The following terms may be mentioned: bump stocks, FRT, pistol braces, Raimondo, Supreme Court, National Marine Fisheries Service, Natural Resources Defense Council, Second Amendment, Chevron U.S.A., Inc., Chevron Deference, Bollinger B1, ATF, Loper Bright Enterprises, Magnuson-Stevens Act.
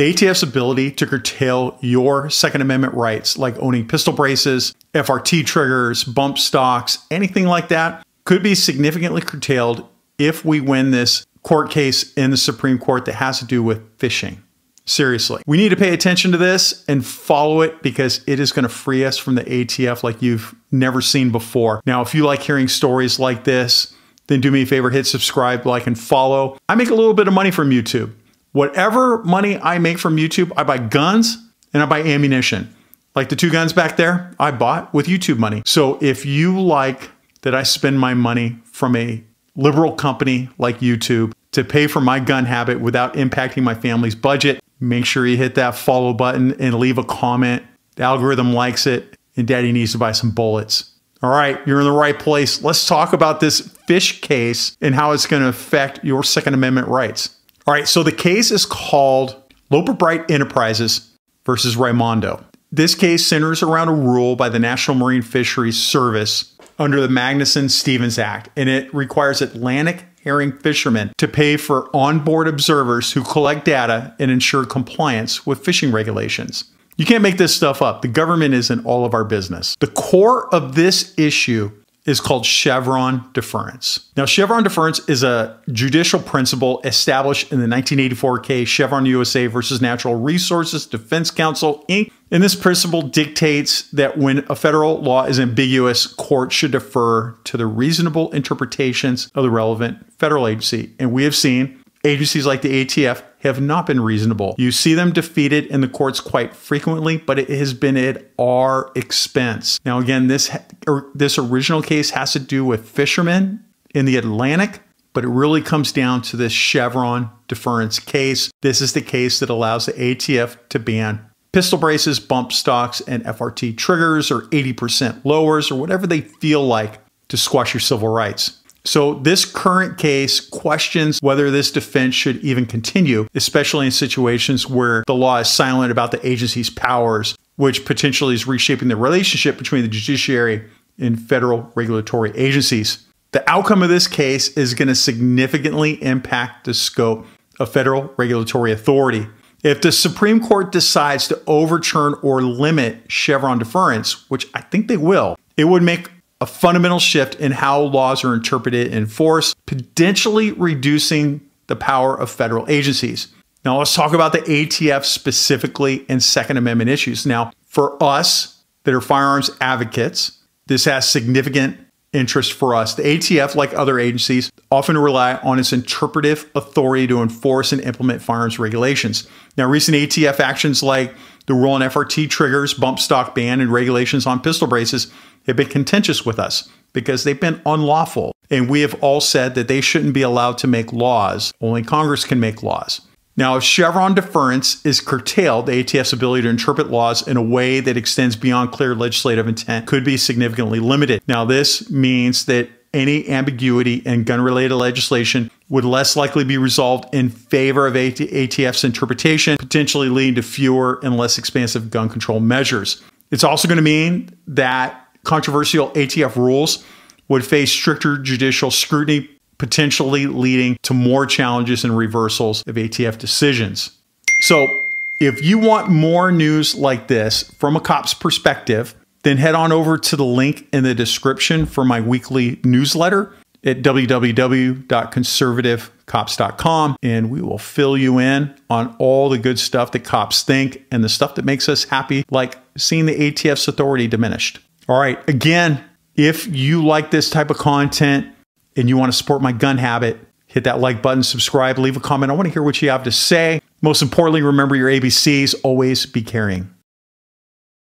The ATF's ability to curtail your Second Amendment rights, like owning pistol braces, FRT triggers, bump stocks, anything like that, could be significantly curtailed if we win this court case in the Supreme Court that has to do with fishing. Seriously, we need to pay attention to this and follow it because it is going to free us from the ATF like you've never seen before. Now, if you like hearing stories like this, then do me a favor, hit subscribe, like, and follow. I make a little bit of money from YouTube. Whatever money I make from YouTube, I buy guns and I buy ammunition. Like the two guns back there, I bought with YouTube money. So if you like that I spend my money from a liberal company like YouTube to pay for my gun habit without impacting my family's budget, make sure you hit that follow button and leave a comment. The algorithm likes it, and daddy needs to buy some bullets. All right, you're in the right place. Let's talk about this fish case and how it's going to affect your Second Amendment rights. All right, so the case is called Loper Bright Enterprises versus Raimondo. This case centers around a rule by the National Marine Fisheries Service under the Magnuson-Stevens Act, and it requires Atlantic herring fishermen to pay for onboard observers who collect data and ensure compliance with fishing regulations. You can't make this stuff up. The government isn't all of our business. The core of this issue is called Chevron Deference. Now, Chevron Deference is a judicial principle established in the 1984 case Chevron U.S.A. versus Natural Resources Defense Council, Inc. And this principle dictates that when a federal law is ambiguous, courts should defer to the reasonable interpretations of the relevant federal agency. And we have seen agencies like the ATF have not been reasonable. You see them defeated in the courts quite frequently, but it has been at our expense. Now, again, this original case has to do with fishermen in the Atlantic, but it really comes down to this Chevron Deference case. This is the case that allows the ATF to ban pistol braces, bump stocks, and FRT triggers, or 80% lowers, or whatever they feel like to squash your civil rights. So this current case questions whether this defense should even continue, especially in situations where the law is silent about the agency's powers, which potentially is reshaping the relationship between the judiciary and federal regulatory agencies. The outcome of this case is going to significantly impact the scope of federal regulatory authority. If the Supreme Court decides to overturn or limit Chevron deference, which I think they will, it would make a fundamental shift in how laws are interpreted and enforced, potentially reducing the power of federal agencies. Now, let's talk about the ATF specifically and Second Amendment issues. Now, for us that are firearms advocates, this has significant interest for us. The ATF, like other agencies, often rely on its interpretive authority to enforce and implement firearms regulations. Now, recent ATF actions like the rule on FRT triggers, bump stock ban, and regulations on pistol braces have been contentious with us because they've been unlawful. And we have all said that they shouldn't be allowed to make laws. Only Congress can make laws. Now, if Chevron deference is curtailed, the ATF's ability to interpret laws in a way that extends beyond clear legislative intent could be significantly limited. Now, this means that any ambiguity in gun-related legislation would less likely be resolved in favor of ATF's interpretation, potentially leading to fewer and less expansive gun control measures. It's also going to mean that controversial ATF rules would face stricter judicial scrutiny, potentially leading to more challenges and reversals of ATF decisions. So if you want more news like this from a cop's perspective, then head on over to the link in the description for my weekly newsletter at www.conservativecops.com, and we will fill you in on all the good stuff that cops think and the stuff that makes us happy, like seeing the ATF's authority diminished. All right, again, if you like this type of content and you want to support my gun habit, hit that like button, subscribe, leave a comment. I want to hear what you have to say. Most importantly, remember your ABCs, always be carrying.